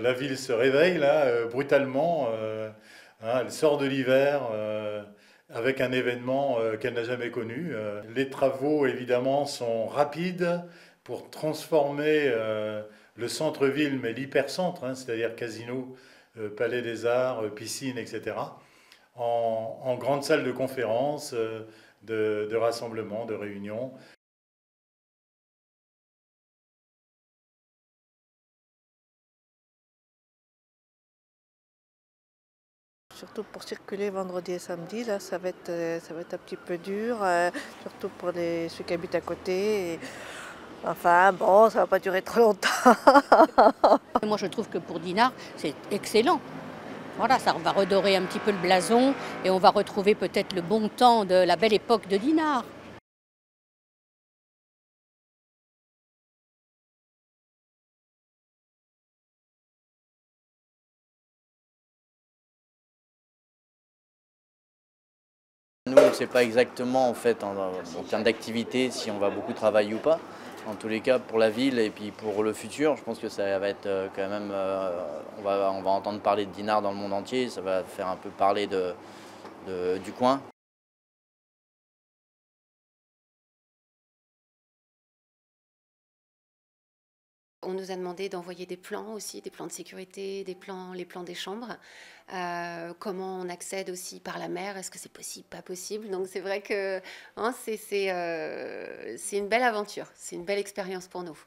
La ville se réveille là, brutalement, hein, elle sort de l'hiver avec un événement qu'elle n'a jamais connu. Les travaux évidemment sont rapides pour transformer le centre-ville, mais l'hypercentre, hein, c'est-à-dire casino, palais des arts, piscine, etc., en grande salle de conférences, de rassemblements, de réunions. Surtout pour circuler vendredi et samedi, là, ça va être un petit peu dur, surtout pour ceux qui habitent à côté. Et, enfin bon, ça ne va pas durer trop longtemps. Moi je trouve que pour Dinard, c'est excellent. Voilà, ça va redorer un petit peu le blason et on va retrouver peut-être le bon temps de la belle époque de Dinard. Nous, on ne sait pas exactement en fait en termes d'activité si on va beaucoup travailler ou pas. En tous les cas, pour la ville et puis pour le futur, je pense que ça va être quand même... on va entendre parler de Dinard dans le monde entier, ça va faire un peu parler du coin. On nous a demandé d'envoyer des plans aussi, des plans de sécurité, les plans des chambres. Comment on accède aussi par la mer, est-ce que c'est possible, pas possible? Donc c'est vrai que hein, c'est une belle aventure, c'est une belle expérience pour nous.